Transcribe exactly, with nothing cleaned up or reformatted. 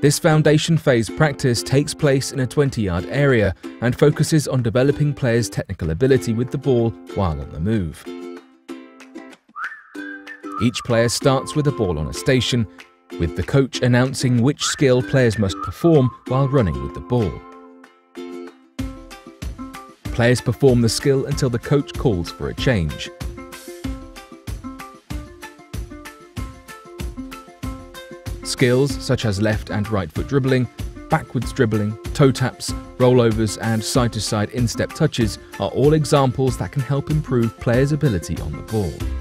This foundation phase practice takes place in a twenty-yard area and focuses on developing players' technical ability with the ball while on the move. Each player starts with a ball on a station, with the coach announcing which skill players must perform while running with the ball. Players perform the skill until the coach calls for a change. Skills such as left and right foot dribbling, backwards dribbling, toe taps, rollovers and side-to-side instep touches are all examples that can help improve players' ability on the ball.